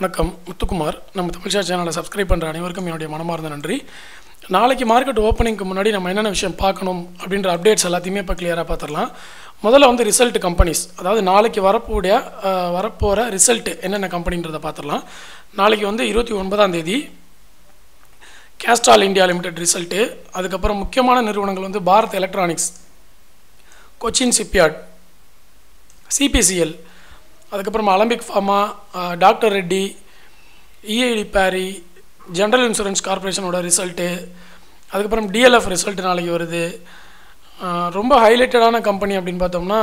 வணக்கம் முத்துக்குமார் நம்ம தமிழ் ஷேர் சேனலை சப்ஸ்கிரைப் பண்ற அனைவருக்கும் என்னுடைய மனமார்ந்த நன்றி நாளைக்கு மார்க்கெட் ஓபனிங்க்கு முன்னாடி நம்ம என்னென்ன விஷயம் பார்க்கணும் அப்படிங்கற அப்டேட்ஸ் எல்லாத்தையுமே இப்ப கிளியரா பாத்துறலாம் முதல்ல வந்து ரிசல்ட் கம்பெனிஸ் அதாவது நாளைக்கு வரப்போற ரிசல்ட் என்னென்ன கம்பெனின்றத பாத்துறலாம் நாளைக்கு வந்து 29 ஆம் தேதி Castrol India Limited result அதுக்கு அப்புறம் முக்கியமான நிறுவனங்கள் வந்து Bharat electronics Cochin shipyard CPCL அதுக்கு அப்புறம் Alambic Pharma Dr. Reddy EAD Parry General Insurance Corporation ஓட result அதுக்கு அப்புறம் DLF result நாளைக்கு வருது ரொம்ப highlighted ஆன company அப்படினு பார்த்தோம்னா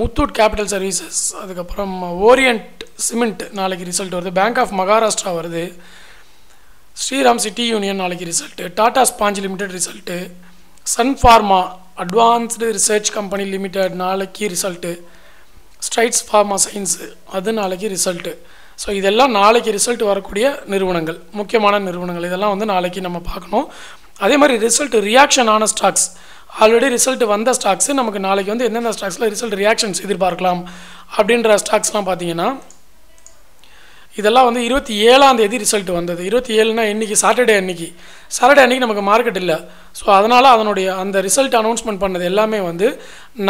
Mutud Capital Services அதுக்கு அப்புறம் Orient Cement நாளைக்கு result வருது Bank of Magarashtra வருது Sri Ram City Union result, Tata Spanch Limited result, Sun Pharma, Advanced Research Company Limited result, Strides Pharma Science, Adhanalaki result. So, this is the result of Nirvanangal, Mukyamana Nirvanangal, this is the Nalaki Namapakno. Ademari result reaction on stocks. Already result of the stocks, Namakanalaki, and then the stocks result reactions, Idir Barklam, Abdindra stocks Lampadiana. இதெல்லாம் வந்து 27 ஆம் தேதி result வந்தது 27 னா இன்னைக்கு Saturday அன்னைக்கு நமக்கு market இல்ல சோ அதனால அதனுடைய அந்த ரிசல்ட் அனௌன்ஸ்மென்ட் பண்ணது எல்லாமே வந்து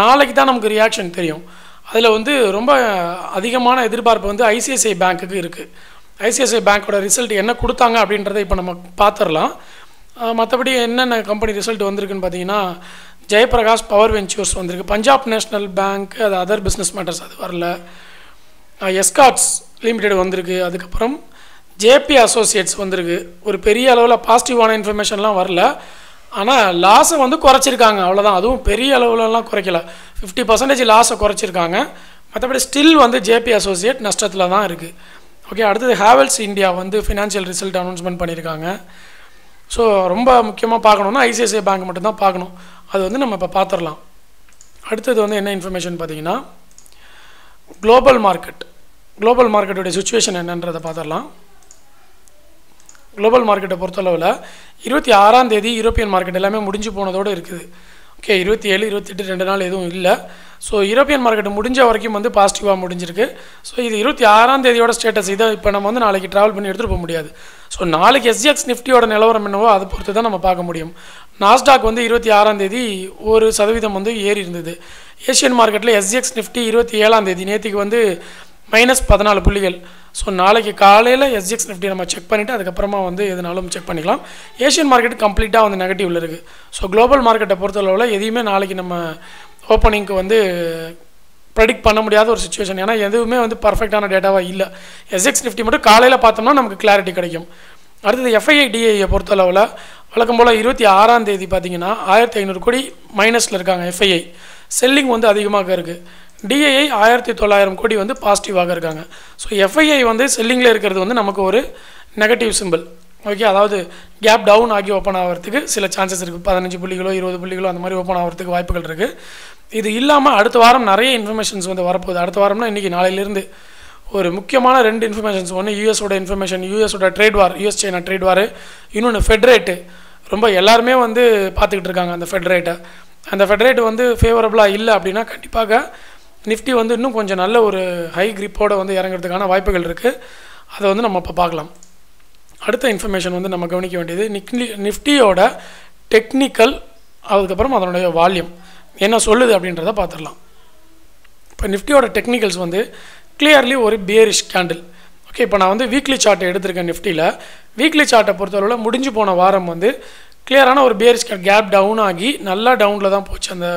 நாளைக்கு தான் நமக்கு ரியாக்ஷன் தெரியும் அதுல வந்து ரொம்ப அதிகமான எதிர்பார்ப்பு வந்து ICICI பேங்க்குக்கு இருக்கு ICICI பேங்கோட ரிசல்ட் என்ன கொடுத்தாங்க அப்படின்றதை இப்ப நம்ம பாத்துறலாம் மத்தபடி என்னென்ன கம்பெனி ரிசல்ட் வந்திருக்குன்னு பாத்தீங்கன்னா ஜெயபிரகாஷ் பவர் வெஞ்சர்ஸ் வந்திருக்கு பஞ்சாப் நேஷனல் பேங்க் அது अदर பிசினஸ் மேட்டர்ஸ் அது வரல எஸ்கார்ட்ஸ் Limited வந்திருக்கு அதுக்கு அப்புறம் JP associates வந்திருக்கு ஒரு பெரிய அளவுல பாசிட்டிவான இன்ஃபர்மேஷன்லாம் வரல ஆனா லாஸ் வந்து குறைச்சிருக்காங்க அவ்வளவுதான் அதுவும் பெரிய அளவுலலாம் குறைக்கல 50% லாஸ் குறைச்சிருக்காங்க மத்தபடி ஸ்டில் வந்து JP associate நஷ்டத்துல தான் இருக்கு ஓகே அடுத்து Havels India வந்து financial result announcement பண்ணிருக்காங்க சோ ரொம்ப முக்கியமா பார்க்கணும்னா ICICI bank மட்டும் தான் பார்க்கணும் அது வந்து நம்ம இப்ப பாத்துறலாம் அடுத்து வந்து என்ன இன்ஃபர்மேஷன் பாத்தீங்கன்னா global market situation என்னன்றத பாத்தறலாம் global market பொறுத்தளவுல 26 ஆம் தேதி யூரோப்பியன் மார்க்கெட் எல்லாமே முடிஞ்சு போனதோட இருக்குது ஓகே 27 28 ரெண்டு நாள் எதுவும் இல்ல சோ யூரோப்பியன் மார்க்கெட் முடிஞ்ச வரைக்கும் வந்து பாசிட்டிவா முடிஞ்சிருக்கு சோ இது 26 ஆம் தேதியோட ஸ்டேட்டஸ் இத இப்ப நம்ம வந்து நாளைக்கு டிராவல் பண்ணி எடுத்து போக முடியாது சோ நாளைக்கு SGX Nifty ஓட நிலவரம் என்னவோ அது பொறுத்து தான் நம்ம பார்க்க முடியும் Nasdaq வந்து 26 ஆம் தேதி 1% வந்து ஏறி இருந்தது ஏசியன் மார்க்கெட்ல SGX Nifty 27 ஆம் தேதி நேத்திக்கு வந்து -14 புள்ளிகள் சோ நாளைக்கு காலையில SGX Nifty நம்ம செக் பண்ணிட்டு அதுக்கு அப்புறமா வந்து எதுனாலும் செக் பண்ணிக்கலாம் ஏசியன் மார்க்கெட் கம்ப்ளீட்டா வந்து நெகட்டிவ்ல இருக்கு சோ குளோபல் மார்க்கெட்ட பொறுத்தளவுல எதுமே நாளைக்கு நம்ம ஓபனிங்க்கு வந்து பிரெடிக்ட் பண்ண முடியாத ஒரு சிச்சுவேஷன் ஏனா எதுவுமே வந்து பெர்ஃபெக்ட்டான டேட்டாவா இல்ல SGX Nifty மட்டும் காலையில பார்த்தோம்னா நமக்கு கிளாரிட்டி கிடைக்கும் அடுத்து FIDI பொறுத்தளவுல வழக்கம் போல 26 ஆம் தேதி பாத்தீங்கன்னா 1500 கோடி மைனஸ்ல இருக்காங்க FII செல்லிங் வந்து அதிகமாக இருக்கு DII 1900 கோடி வந்து பாசிட்டிவா இருக்காங்க சோ FII வந்து செல்லிங்ல இருக்குது வந்து நமக்கு ஒரு நெகட்டிவ் சிம்பல் ஓகே அதாவது கேப் டவுன் ஆகி ஓபன் ஆவறதுக்கு சில சான்சஸ் இருக்கு 15 புள்ளிகளோ 20 புள்ளிகளோ அந்த மாதிரி ஓபன் ஆவறதுக்கு வாய்ப்புகள் இருக்கு இது இல்லாம அடுத்த வாரம் நிறைய இன்ஃபர்மேஷன்ஸ் வந்து வர போகுது அடுத்த வாரம்னா இன்னைக்கு நாளையில இருந்து ஒரு முக்கியமான ரெண்டு இன்ஃபர்மேஷன்ஸ் ஒன்னு US ஓட இன்ஃபர்மேஷன் US ஓட trade war US China trade war இன்னொரு ஃபெட் ரேட் ரொம்ப எல்லாரும் வந்து பாத்துக்கிட்டு இருக்காங்க அந்த ஃபெட் ரேட் வந்து ஃபேவரபிளா இல்ல அப்படினா கண்டிப்பாக Nifty வந்து இன்னும் கொஞ்சம் நல்ல ஒரு ஹை கிரிப்போட வந்து இறங்கிறதுக்கான வாய்ப்புகள் இருக்கு அது வந்து நம்ம இப்ப பார்க்கலாம் அடுத்த இன்ஃபர்மேஷன் வந்து நம்ம கவனிக்க வேண்டியது Nifty ஓட டெக்னிக்கல் அதுக்கு அப்புறம் அதனுடைய வால்யூம் என்ன சொல்லுது அப்படின்றத பாத்துறலாம் இப்ப Nifty ஓட டெக்னிக்கல்ஸ் வந்து clearly ஒரு bearish candle ஓகே இப்ப நான் வந்து வீக்லி சார்ட் எடுத்துர்க்கேன் Nifty ல வீக்லி சார்ட்ட பொறுத்தளவுல முடிஞ்சு போன வாரம் வந்து கிளியரான ஒரு bearish கேப் டவுன் ஆகி நல்லா டவுன்ல தான் போச்சு அந்த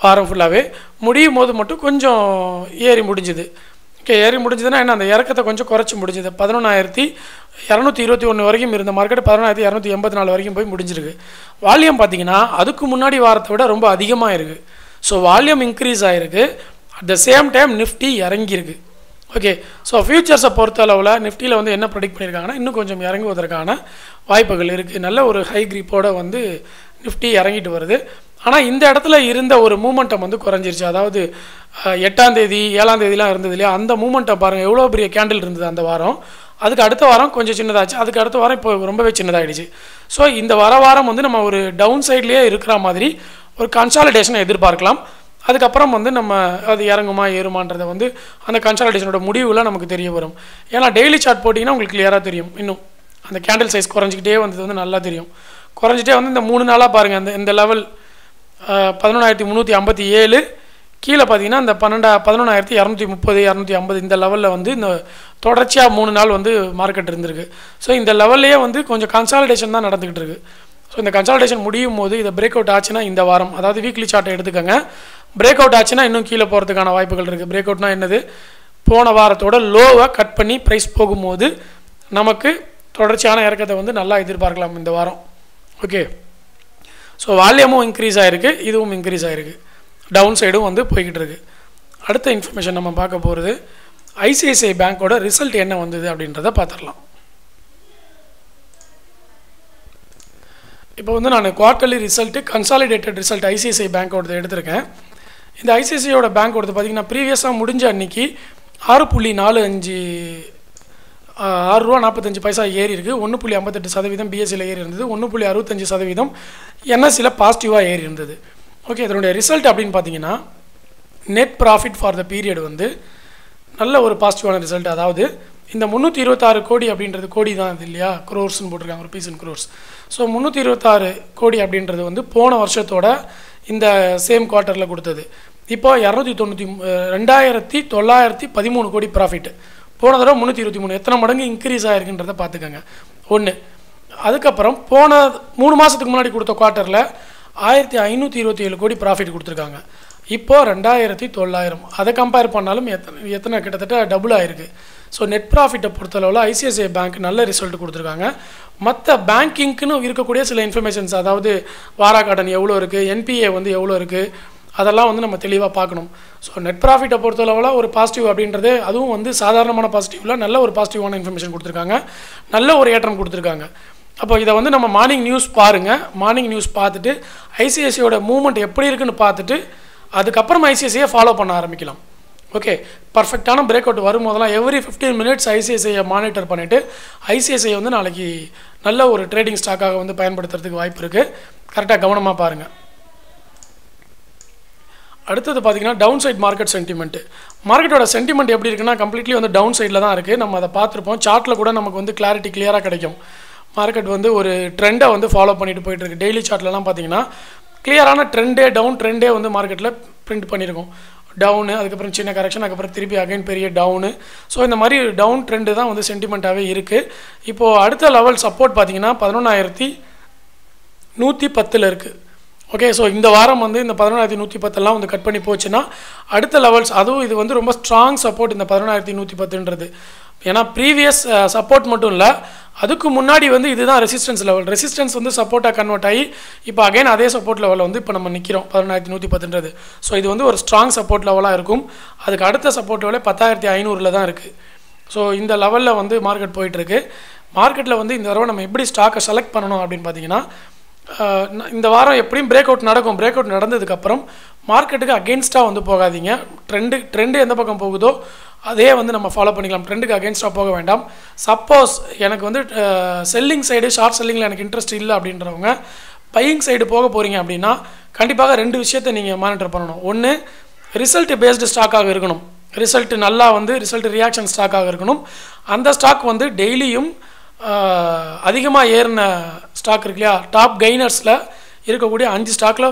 வாரம் ஃபுல்லாவே முடியும்போது மட்டும் கொஞ்சம் ஏறி முடிஞ்சது ஓகே ஏறி முடிஞ்சதுனா என்ன அந்த இறக்கத்தை கொஞ்சம் குறைச்சு முடிஞ்சது 11221 வரைக்கும் இருந்த மார்க்கெட் 11284 வரைக்கும் போய் முடிஞ்சிருக்கு வால்யூம் பாத்தீங்கன்னா அதுக்கு முன்னாடி வாரத்தை விட ரொம்ப அதிகமா இருக்கு சோ வால்யூம் இன்கிரீஸ் ஆயிருக்கு at the same time Nifty இறங்கி இருக்கு ஓகே சோ ஃபியூச்சர்ஸ் பொறுத்த அளவுல Nifty ல வந்து என்ன ப்ரெடிக்ட் பண்ணிருக்காங்கன்னா இன்னும் கொஞ்சம் இறங்குவதற்கான வாய்ப்புகள் இருக்கு நல்ல ஒரு ஹை கிரிப்போட வந்து Nifty இறங்கிட்டு வருது ஆனா இந்த இடத்துல இருந்த ஒரு மூமெண்டம் வந்து குறஞ்சிருச்சு அதாவது 8 ஆம் தேதி 7 ஆம் தேதிலாம் இருந்ததுல அந்த மூமெண்டம் பாருங்க எவ்வளவு பெரிய கேண்டில் இருந்தது அந்த வாரம் அதுக்கு அடுத்த வாரம் கொஞ்சம் சின்னதாச்சு அதுக்கு அடுத்த வாரம் இப்போ ரொம்பவே சின்னதாயிடுச்சு சோ இந்த வாரம் வந்து நம்ம ஒரு டவுன் சைடுலயே இருக்குற மாதிரி ஒரு கன்சாலிடேஷன் எதிர்பார்க்கலாம் அதுக்கப்புறம் வந்து நம்ம அது இறங்குமா ஏறுமான்றதை வந்து அந்த கன்சாலிடேஷனோட முடிவில் நமக்கு தெரிய வரும். ஏன்னா டெய்லி சார்ட் போட்டிங்கன்னா உங்களுக்கு கிளியராக தெரியும். இன்னும் அந்த கேண்டில் சைஸ் குறைஞ்சிக்கிட்டே வந்தது வந்து நல்லா தெரியும். குறைஞ்சிட்டே வந்து இந்த மூணு நாளாக பாருங்கள், அந்த இந்த லெவல் 11,357 கீழே பார்த்தீங்கன்னா இந்த 11,230 250 இந்த லெவலில் வந்து இந்த தொடர்ச்சியாக மூணு நாள் வந்து மார்க்கெட் இருந்திருக்கு. ஸோ இந்த லெவல்லையே வந்து கொஞ்சம் கன்சாலிடேஷன் தான் நடந்துக்கிட்டு இருக்குது. ஸோ இந்த கன்சாலிடேஷன் முடியும் போது இதை பிரேக் அவுட் ஆச்சுன்னா இந்த வாரம், அதாவது வீக்லி சார்ட்டை எடுத்துக்கோங்க, பிரேக் அவுட் ஆச்சுன்னா இன்னும் கீழே போகிறதுக்கான வாய்ப்புகள் இருக்குது. பிரேக் அவுட்னா என்னது, போன வாரத்தோட லோவை கட் பண்ணி ப்ரைஸ் போகும்போது நமக்கு தொடர்ச்சியான இறக்கத்தை வந்து நல்லா எதிர்பார்க்கலாம் இந்த வாரம். ஓகே, ஸோ வால்யூமும் இன்க்ரீஸ் ஆகிருக்கு, இதுவும் இன்க்ரீஸ் ஆகிருக்கு, டவுன் சைடும் வந்து போய்கிட்டு இருக்குது. அடுத்த இன்ஃபர்மேஷன் நம்ம பார்க்க போகிறது ஐசிஐசிஐ பேங்க்கோட ரிசல்ட் என்ன வந்தது அப்படின்றத பார்த்துடலாம். இப்போ வந்து நான் quarterly result consolidated result ICICI பேங்க்கோடது எடுத்திருக்கேன். இந்த ஐசிஐசிஐயோட பேங்க்கோடது பார்த்திங்கன்னா ப்ரீவியஸாக முடிஞ்ச அன்றைக்கி 6.45 ரூபா ஏறி இருக்குது, 1.58% பிஎஸ்சியில் ஏறி இருந்தது, 1.65% என்எஸ்சியில் பாசிட்டிவாக ஏறி இருந்தது. ஓகே, இதனுடைய ரிசல்ட் அப்படின்னு பார்த்தீங்கன்னா net profit for the period வந்து நல்ல ஒரு பாசிட்டிவான ரிசல்ட். அதாவது இந்த 326 கோடி அப்படின்றது, கோடி தான் இது இல்லையா, க்ரோர்ஸ்ன்னு போட்டிருக்காங்க, ஒரு பீஸ் இன் க்ரோர்ஸ். ஸோ 326 கோடி அப்படின்றது வந்து போன வருஷத்தோட இந்த சேம் குவார்ட்டரில் கொடுத்தது. இப்போ 2,913 கோடி ப்ராஃபிட், போன தடவை 323, எத்தனை மடங்கு இன்க்ரீஸ் ஆகிருக்குன்றதை பார்த்துக்கோங்க ஒன்று. அதுக்கப்புறம் போன 3 மாதத்துக்கு முன்னாடி கொடுத்த குவார்ட்டரில் 1,527 கோடி ப்ராஃபிட் கொடுத்துருக்காங்க, இப்போது 2,900. அதை கம்பேர் பண்ணாலும் எத்தனை கிட்டத்தட்ட டபுள் ஆகிருக்கு. ஸோ நெட் ப்ராஃபிட்டை பொறுத்தளவில் ஐசிஐசிஐ பேங்க் நல்ல ரிசல்ட் கொடுத்துருக்காங்க. மற்ற பேங்கிங்க்குன்னு இருக்கக்கூடிய சில இன்ஃபர்மேஷன்ஸ், அதாவது வாரா கடன் எவ்வளோ இருக்குது, என்பிஏ வந்து எவ்வளோ இருக்குது, அதெல்லாம் வந்து நம்ம தெளிவாக பார்க்கணும். ஸோ நெட் ப்ராஃபிட்டை பொறுத்தளவில் ஒரு பாசிட்டிவ் அப்படின்றது, அதுவும் வந்து சாதாரணமான பாசிட்டிவில் நல்ல ஒரு பாசிட்டிவான இன்ஃபர்மேஷன் கொடுத்துருக்காங்க, நல்ல ஒரு ஏற்றம் கொடுத்துருக்காங்க. அப்போ இதை வந்து நம்ம மார்னிங் நியூஸ் பாருங்கள், மார்னிங் நியூஸ் பார்த்துட்டு ஐசிஐசிஐயோட மூவ்மெண்ட் எப்படி இருக்குன்னு பார்த்துட்டு அதுக்கப்புறம் ஐசிஐசிஐயை ஃபாலோ பண்ண ஆரம்பிக்கலாம். ஓகே, பர்ஃபெக்டான பிரேக் அவுட் வரும்போதெல்லாம் எவ்ரி 15 minutes ஐசிஐசிஐயை மானிட்டர் பண்ணிவிட்டு ஐசிஐசிஐ வந்து நாளைக்கு நல்ல ஒரு ட்ரேடிங் ஸ்டாக்காக வந்து பயன்படுத்துறதுக்கு வாய்ப்பு இருக்குது. கரெக்டாக கவனமாக பாருங்கள். அடுத்தது பார்த்திங்கன்னா டவுன் சைட் மார்க்கெட் சென்டிமெண்ட்டு. மார்க்கெட்டோட சென்டிமெண்ட் எப்படி இருக்குன்னா கம்ப்ளீட்லி வந்து டவுன் சைடில் தான் இருக்குது. நம்ம அதை பார்த்துருப்போம், சார்ட்டில் கூட நமக்கு வந்து கிளாரிட்டி கிளியராக கிடைக்கும். மார்க்கெட் வந்து ஒரு ட்ரெண்டை வந்து ஃபாலோ பண்ணிட்டு போயிட்டுருக்கு. டெய்லி சார்ட்லலாம் பார்த்தீங்கன்னா கிளியரான ட்ரெண்டே, டவுன் ட்ரெண்டே வந்து மார்க்கெட்டில் பிரிண்ட் பண்ணியிருக்கோம். டவுனு, அதுக்கப்புறம் சின்ன கரெக்ஷன், அதுக்கப்புறம் திருப்பி அகைன் பெரிய டவுனு. ஸோ இந்த மாதிரி டவுன் ட்ரெண்டு தான் வந்து சென்டிமெண்ட்டாகவே இருக்குது. இப்போது அடுத்த லெவல் சப்போர்ட் பார்த்திங்கன்னா 11,110 இருக்குது. ஓகே, ஸோ இந்த வாரம் வந்து இந்த 11,110 வந்து கட் பண்ணி போச்சுன்னா அடுத்த லெவல்ஸ், அதுவும் இது வந்து ரொம்ப ஸ்ட்ராங் சப்போர்ட் இந்த 11,110ன்றது. ஏன்னா ப்ரீவியஸ் சப்போர்ட் மட்டும் இல்லை, அதுக்கு முன்னாடி வந்து இதுதான் ரெசிஸ்டன்ஸ் லெவல். ரெசிஸ்டன்ஸ் வந்து சப்போர்ட்டாக கன்வெர்ட் ஆகி இப்போ அகைன் அதே சப்போர்ட் லெவலில் வந்து இப்போ நம்ம நிற்கிறோம் 11,110ன்றது. ஸோ இது வந்து ஒரு ஸ்ட்ராங் சப்போர்ட் லெவலாக இருக்கும். அதுக்கு அடுத்த சப்போர்ட் லெவலே 10,500 தான் இருக்குது. ஸோ இந்த லெவலில் வந்து மார்க்கெட் போயிட்டுருக்கு. மார்க்கெட்டில் வந்து இந்த தடவை நம்ம எப்படி ஸ்டாக்கை செலக்ட் பண்ணணும் அப்படின்னு பார்த்தீங்கன்னா, இந்த வாரம் எப்படியும் பிரேக் அவுட் நடக்கும். பிரேக் அவுட் நடந்ததுக்கப்புறம் மார்க்கெட்டுக்கு அகெயின்ஸ்டாக வந்து போகாதீங்க. ட்ரெண்டு எந்த பக்கம் போகுதோ அதே வந்து நம்ம ஃபாலோ பண்ணிக்கலாம். ட்ரெண்டுக்கு அகெயின்ஸ்டாக போக வேண்டாம். சப்போஸ் எனக்கு வந்து செல்லிங் சைடு, ஷார்ட் செல்லிங்கில் எனக்கு இன்ட்ரெஸ்ட் இல்லை அப்படின்றவங்க பையிங் சைடு போக போகிறீங்க அப்படின்னா கண்டிப்பாக 2 விஷயத்தை நீங்கள் மானிட்டர் பண்ணணும். ஒன்று, ரிசல்ட் பேஸ்டு ஸ்டாக்காக இருக்கணும், ரிசல்ட் நல்லா வந்து ரிசல்ட் ரியாக்ஷன் ஸ்டாக்காக இருக்கணும். அந்த ஸ்டாக் வந்து டெய்லியும் அதிகமாக ஏறின ஸ்டாக் இருக்கு இல்லையா, டாப் கெய்னர்ஸில் இருக்கக்கூடிய 5 ஸ்டாக்கில்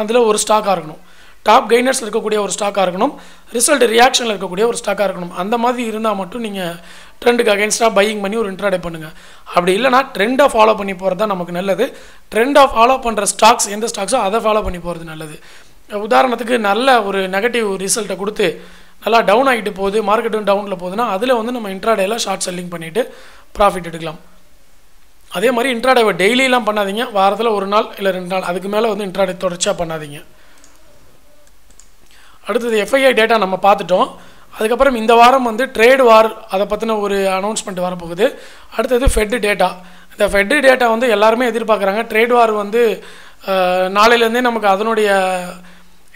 அதில் ஒரு ஸ்டாக்காக இருக்கணும். டாப் கெய்னர்ஸில் இருக்கக்கூடிய ஒரு ஸ்டாக்காக இருக்கணும். ரிசல்ட் ரியாக்ஷனில் இருக்கக்கூடிய ஒரு ஸ்டாக்காக இருக்கணும். அந்த மாதிரி இருந்தால் மட்டும் நீங்கள் ட்ரெண்டுக்கு அகேன்ஸ்டாக பையிங் பண்ணி ஒரு இன்ட்ராடே பண்ணுங்கள். அப்படி இல்லைனா ட்ரெண்டை ஃபாலோ பண்ணி போகிறது தான் நமக்கு நல்லது. ட்ரெண்டை ஃபாலோ பண்ணுற ஸ்டாக்ஸ் எந்த ஸ்டாக்ஸோ அதை ஃபாலோ பண்ணி போகிறது நல்லது. உதாரணத்துக்கு நல்ல ஒரு நெகட்டிவ் ரிசல்ட்டை கொடுத்து நல்லா டவுன் ஆகிட்டு போகுது, மார்க்கெட்டும் டவுனில் போகுதுன்னா அதில் வந்து நம்ம இன்ட்ராடேயில் ஷார்ட் செல்லிங் பண்ணிவிட்டு ப்ராஃபிட் எடுக்கலாம். அதே மாதிரி இன்ட்ராடேவை டெய்லியெலாம் பண்ணாதீங்க, வாரத்தில் ஒரு நாள் இல்லை 2 நாள், அதுக்கு மேலே வந்து இன்ட்ராடே தொடர்ச்சியாக பண்ணாதீங்க. அடுத்தது எஃப்ஐஐ டேட்டா நம்ம பார்த்துட்டோம். அதுக்கப்புறம் இந்த வாரம் வந்து ட்ரேட் வார் அதை பற்றின ஒரு அனௌன்ஸ்மெண்ட் வரப்போகுது. அடுத்தது ஃபெட்டு டேட்டா. இந்த ஃபெட்டு டேட்டா வந்து எல்லாருமே எதிர்பார்க்குறாங்க. ட்ரேட் வார் வந்து நாளையிலேருந்தே நமக்கு அதனுடைய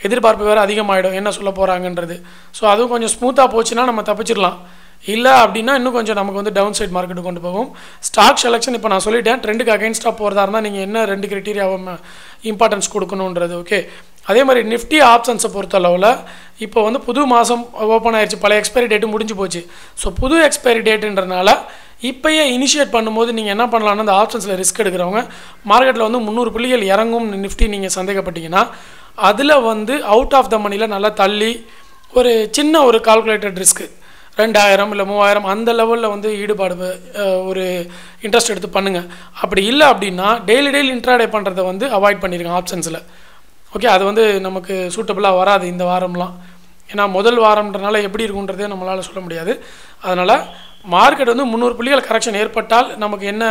எதிர்பார்ப்பு வேறு அதிகமாகிடும், என்ன சொல்ல போகிறாங்கன்றது. ஸோ அதுவும் கொஞ்சம் ஸ்மூத்தாக போச்சுன்னா நம்ம தப்பிச்சிடலாம். இல்ல அப்படினா இன்னும் கொஞ்சம் நமக்கு வந்து டவுன் சைடு மார்க்கெட் கொண்டு போகும் ஸ்டாக் செலெக்ஷன் இப்ப நான் சொல்லிட்டேன் ட்ரெண்டுக்கு அகைன்ஸ்டா போறதா இருந்தா நீங்க என்ன ரெண்டு கிரைட்டீரியாவை இம்பார்ட்டன்ஸ் கொடுக்கணும்ன்றது ஓகே அதே மாதிரி நிஃப்டி ஆப்ஷன்ஸ் பொறுத்த அளவுல இப்போ வந்து புது மாசம் ஓபன் ஆயிருச்சு பழைய எக்ஸ்பைரி டேட் முடிஞ்சு போச்சு சோ புது எக்ஸ்பைரி டேட்ன்றனால இப்பயே இனிஷியேட் பண்ணும்போது நீங்க என்ன பண்ணலாம்னா அந்த ஆப்ஷன்ஸ்ல ரிஸ்க் எடுக்கறவங்க மார்க்கெட்ல வந்து 300 புள்ளிகள் இறங்கும் நிஃப்டி நீங்க சந்தேகப்பட்டீங்கனா அதுல வந்து அவுட் ஆஃப் தி மணில நல்லா தள்ளி ஒரு சின்ன ஒரு கால்குலேட்டட் ரிஸ்க் 2000 இல்ல 3000 அந்த லெவல்ல வந்து ஈடுபாடு ஒரு இன்ட்ரஸ்ட் எடுத்து பண்ணுங்க அப்படி இல்ல அப்படினா டெய்லி இன்ட்ராடே பண்றதை வந்து அவாய்ட் பண்ணிருங்க ஆப்ஷன்ஸ்ல ஓகே அது வந்து நமக்கு சூட்டபிளா வராது இந்த வாரம்லாம் ஏனா முதல் வாரம்ன்றனால எப்படி இருக்கும்ன்றதே நம்மளால சொல்ல முடியாது அதனால மார்க்கெட் வந்து 300 புள்ளிகள் கரெக்ஷன் ஏற்பட்டால் நமக்கு என்ன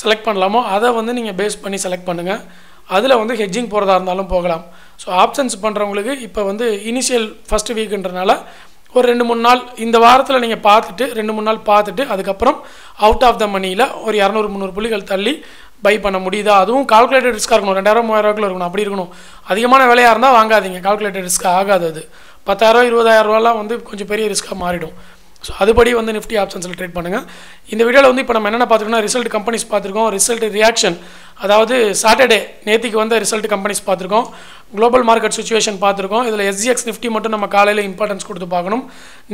செலக்ட் பண்ணலாமோ அதை வந்து நீங்க பேஸ் பண்ணி செலக்ட் பண்ணுங்க அதுல வந்து ஹெட்ஜிங் போறதா இருந்தாலும் போகலாம் சோ ஆப்ஷன்ஸ் பண்றவங்களுக்கு இப்போ வந்து இனிஷியல் ஃபர்ஸ்ட் வீக்ன்றனால ஒரு 2-3 நாள் இந்த வாரத்துல நீங்க பார்த்துட்டு 2-3 நாள் பார்த்துட்டு அதுக்கு அப்புறம் அவுட் ஆஃப் தி மணில ஒரு 200-300 புள்ளிகள் தள்ளி பை பண்ண முடியுதா அதுவும் கால்குலேட்டட் ரிஸ்கா இருக்கணும் 2000-3000 இருக்கணும் அப்படி இருக்கணும் அதிகமான விலையா இருந்தா வாங்காதீங்க கால்குலேட்டட் ரிஸ்க் ஆகாது அது 10000-20000 வந்து கொஞ்சம் பெரிய ரிஸ்கா மாறிடும் சோ அதுபடி வந்து நிஃப்டி ஆப்ஷன்ஸ்ல ட்ரேட் பண்ணுங்க இந்த வீடியோல வந்து இப்போ நம்ம என்னென்ன பாத்துக்கோனா ரிசல்ட் கம்பெனிஸ் பாத்துறோம் ரிசல்ட் ரியாக்ஷன் அதாவது சாட்டர்டே நேத்திக்கு வந்த ரிசல்ட் கம்பெனிஸ் பாத்துறோம் global market situation பாத்துறோம் இதுல SGX Nifty மட்டும் நம்ம காலையில இம்பார்ட்டன்ஸ் கொடுத்து பார்க்கணும்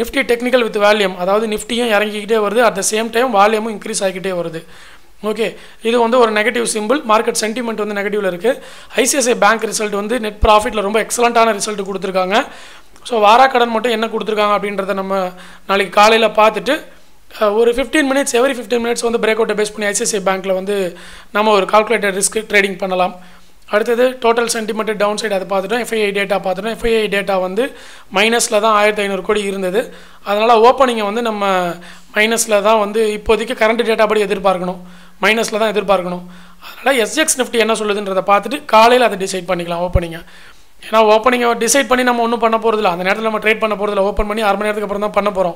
Nifty technical with volume அதாவது நிஃப்டியும் இறங்கிக்கிட்டே வருது at the same time வால்யூமும் இன்கிரீஸ் ஆகிட்டே வருது ஓகே இது வந்து ஒரு நெகட்டிவ் சிம்பிள் மார்க்கெட் சென்டிமென்ட் வந்து நெகட்டிவ்ல இருக்கு ICICI Bank ரிசல்ட் வந்து நெட் profitல ரொம்ப எக்ஸலென்ட்டான ரிசல்ட் கொடுத்திருக்காங்க So, வாரா கடன் மட்டும் என்ன கொடுத்திருக்காங்க அப்படின்றத நம்ம நாளைக்கு காலையில பார்த்துட்டு ஒரு 15 மினிட்ஸ் every 15 minutes வந்து breakout பேஸ் பண்ணி ICICI Bankல வந்து நம்ம ஒரு கால்குலேட்டட் ரிஸ்க் ட்ரேடிங் பண்ணலாம் அடுத்து டோட்டல் சென்டிமெண்ட் டவுன் சைடு அத பார்த்துட்டோம் FII டேட்டா பார்த்துட்டோம் FII டேட்டா வந்து மைனஸ்ல தான் 1500 கோடி இருந்தது அதனால ஓபனிங் வந்து நம்ம மைனஸ்ல தான் வந்து இப்போதைக்கு கரண்ட் டேட்டா படி எதிர்பார்க்கணும் மைனஸ்ல தான் எதிர்பார்க்கணும் அதனால SGX Nifty என்ன சொல்லுதுன்றத பார்த்துட்டு காலையில அதை டிசைட் பண்ணிக்கலாம் ஓபனிங் ஏனா ஓபனிங் டிசைட் பண்ணி நம்ம ஒண்ணும் பண்ண போறது இல்ல அந்த நேரத்துல நம்ம ட்ரேட் பண்ண போறது இல்ல ஓபன் பண்ணி 6 மணி நேரத்துக்கு அப்புறம் தான் பண்ண போறோம்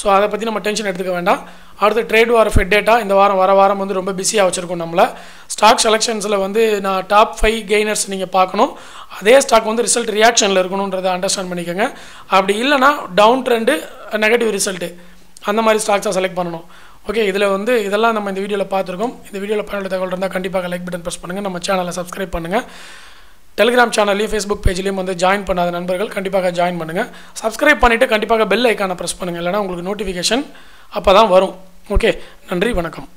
சோ அத பத்தி நம்ம டென்ஷன் எடுத்துக்க வேண்டாம் அடுத்து ட்ரேட் வார் ஃபெட் டேட்டா இந்த வாரம் வாரம் வந்து ரொம்ப பிஸியா வச்சிருக்கோம் நம்மள ஸ்டாக் செலெக்ஷன்ஸ்ல வந்து நான் டாப் 5 கெய்னர்ஸ் நீங்க பார்க்கணும் அதே ஸ்டாக் வந்து ரிசல்ட் ரியாக்ஷன்ல இருக்கணும்ன்றதை அண்டர்ஸ்டாண்ட் பண்ணிக்கங்க அப்படி இல்லனா டவுன் ட்ரெண்ட் நெகட்டிவ் ரிசல்ட் அந்த மாதிரி ஸ்டாக்ஸா செலக்ட் பண்ணனும் ஓகே இதுல வந்து இதெல்லாம் நம்ம இந்த வீடியோல பாத்துறோம் இந்த வீடியோல பயனுள்ள தகவல் இருந்தா கண்டிப்பாக லைக் பட்டன் பிரஸ் பண்ணுங்க நம்ம சேனலை சப்ஸ்கிரைப் பண்ணுங்க Telegram channel, Facebook page லியும் வந்து join பண்ணாத நண்பர்கள் கண்டிப்பாக join பண்ணுங்க subscribe பண்ணிட்டு கண்டிப்பாக bell icon-ஐ press பண்ணுங்க இல்லனா உங்களுக்கு notification அப்பதான் வரும் ஓகே நன்றி வணக்கம்